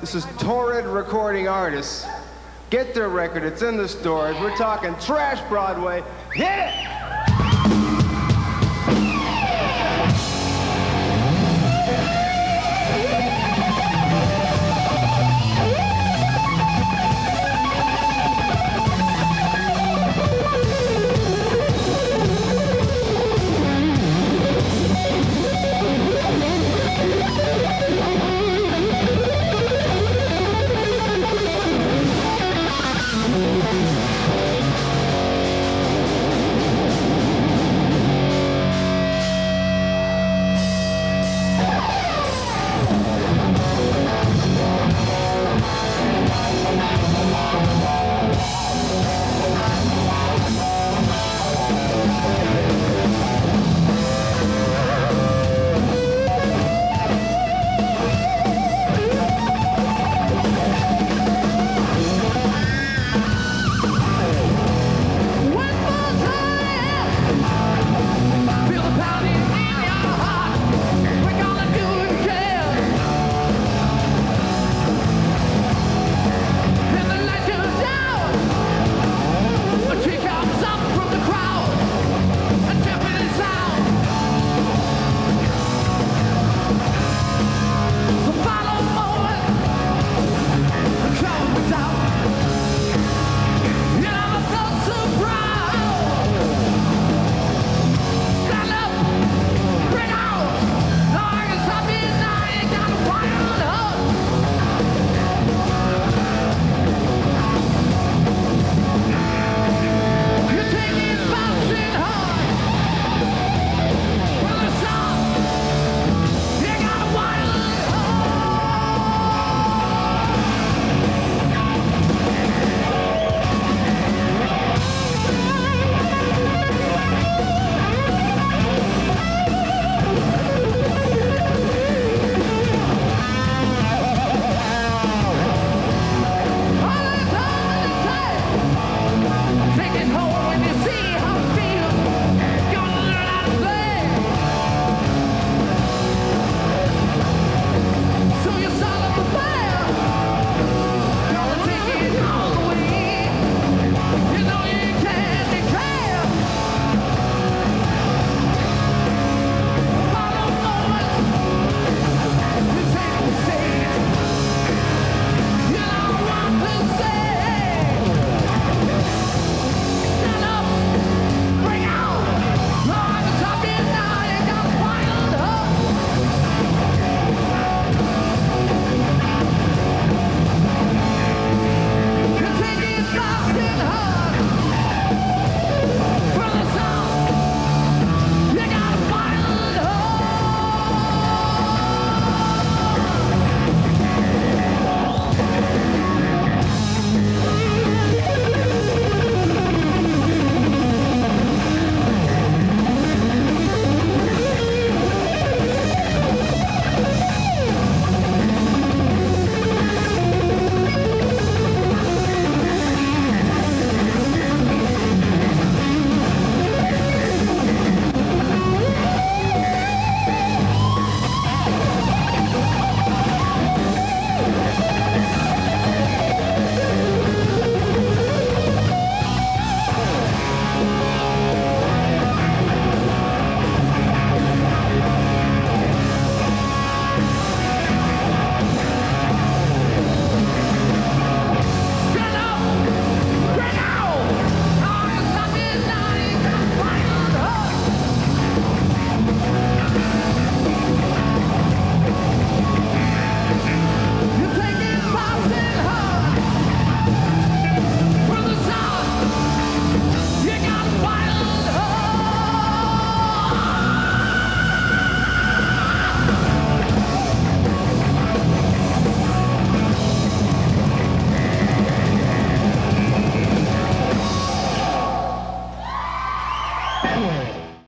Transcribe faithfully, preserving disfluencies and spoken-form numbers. This is Torrid Recording Artists. Get their record, it's in the stores. We're talking Trash Broadway. Hit it!